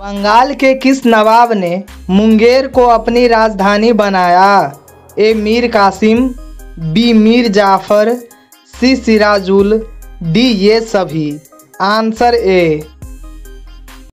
बंगाल के किस नवाब ने मुंगेर को अपनी राजधानी बनाया? A Mir Qasim, B Mir Jafar, C Sirajul, D ये सभी। आंसर ए।